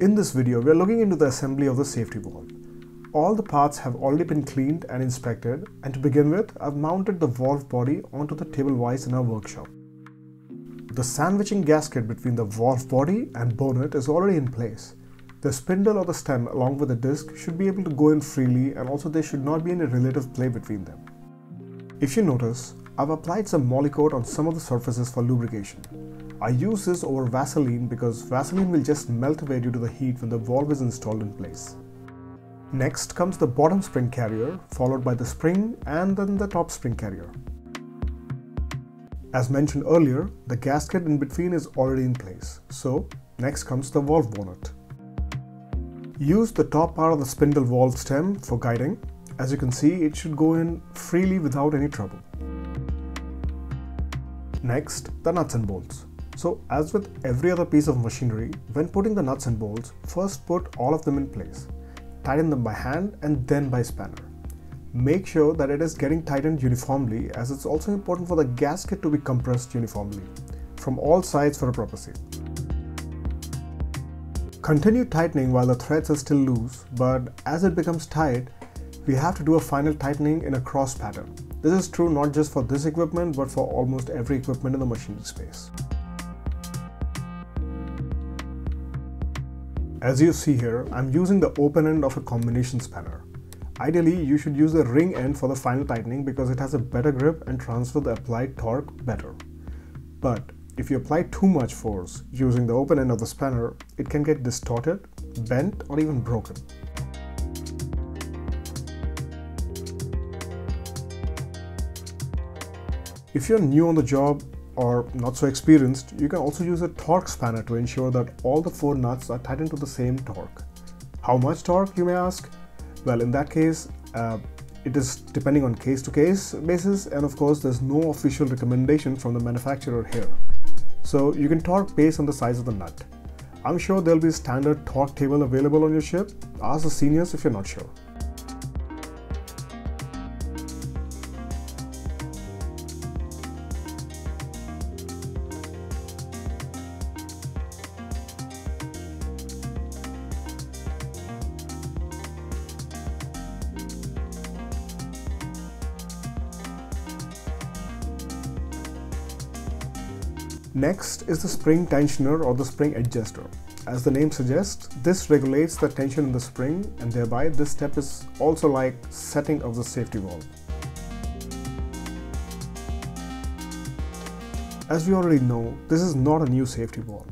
In this video, we are looking into the assembly of the safety valve. All the parts have already been cleaned and inspected, and to begin with, I've mounted the valve body onto the table vise in our workshop. The sandwiching gasket between the valve body and bonnet is already in place. The spindle or the stem along with the disc should be able to go in freely, and also there should not be any relative play between them. If you notice, I've applied some Molykote on some of the surfaces for lubrication. I use this over Vaseline because Vaseline will just melt away due to the heat when the valve is installed in place. Next comes the bottom spring carrier, followed by the spring and then the top spring carrier. As mentioned earlier, the gasket in between is already in place, so next comes the valve bonnet. Use the top part of the spindle valve stem for guiding. As you can see, it should go in freely without any trouble. Next, the nuts and bolts. So as with every other piece of machinery, when putting the nuts and bolts, first put all of them in place. Tighten them by hand and then by spanner. Make sure that it is getting tightened uniformly, as it's also important for the gasket to be compressed uniformly from all sides for a proper seal. Continue tightening while the threads are still loose, but as it becomes tight, we have to do a final tightening in a cross pattern. This is true not just for this equipment, but for almost every equipment in the machinery space. As you see here, I'm using the open end of a combination spanner. Ideally, you should use the ring end for the final tightening because it has a better grip and transfer the applied torque better. But if you apply too much force using the open end of the spanner, it can get distorted, bent, or even broken. If you're new on the job or not so experienced, you can also use a torque spanner to ensure that all the four nuts are tightened to the same torque. How much torque, you may ask? Well, in that case, it is depending on case-to-case basis, and of course, there's no official recommendation from the manufacturer here. So you can torque based on the size of the nut. I'm sure there'll be a standard torque table available on your ship. Ask the seniors if you're not sure. Next is the spring tensioner or the spring adjuster. As the name suggests, this regulates the tension in the spring, and thereby this step is also like setting of the safety valve. As you already know, this is not a new safety valve.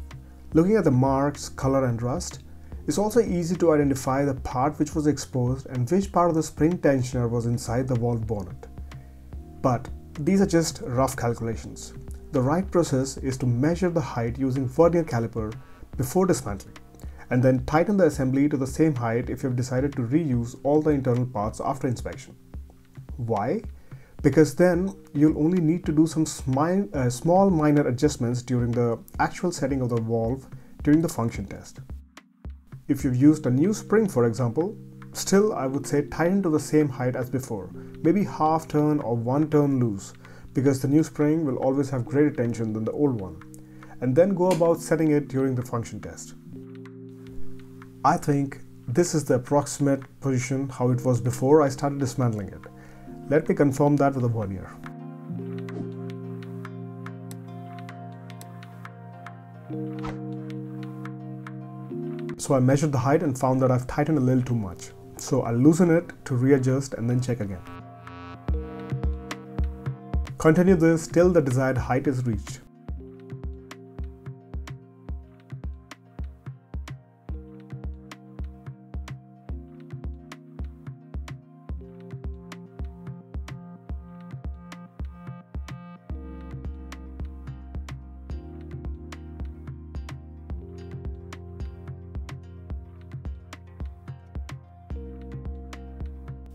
Looking at the marks, color and rust, it's also easy to identify the part which was exposed and which part of the spring tensioner was inside the valve bonnet. But these are just rough calculations. The right process is to measure the height using vernier caliper before dismantling, and then tighten the assembly to the same height if you have decided to reuse all the internal parts after inspection. Why? Because then you'll only need to do some small minor adjustments during the actual setting of the valve during the function test. If you've used a new spring, for example, still I would say tighten to the same height as before, maybe half turn or one turn loose, because the new spring will always have greater tension than the old one, and then go about setting it during the function test. I think this is the approximate position how it was before I started dismantling it. Let me confirm that with a vernier. So I measured the height and found that I've tightened a little too much. So I'll loosen it to readjust and then check again. Continue this till the desired height is reached.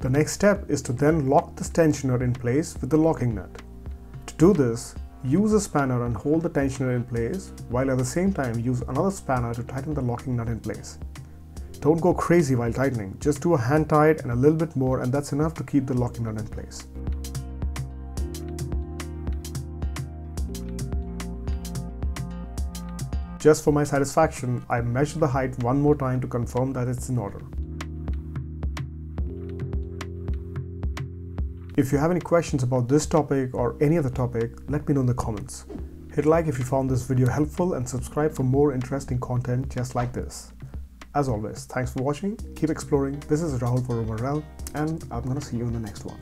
The next step is to then lock the tensioner in place with the locking nut. To do this, use a spanner and hold the tensioner in place, while at the same time use another spanner to tighten the locking nut in place. Don't go crazy while tightening, just do a hand tight and a little bit more, and that's enough to keep the locking nut in place. Just for my satisfaction, I measure the height one more time to confirm that it's in order. If you have any questions about this topic or any other topic, let me know in the comments. Hit like if you found this video helpful and subscribe for more interesting content just like this. As always, thanks for watching, keep exploring. This is Rahul for RoamerRealm and I'm gonna see you in the next one.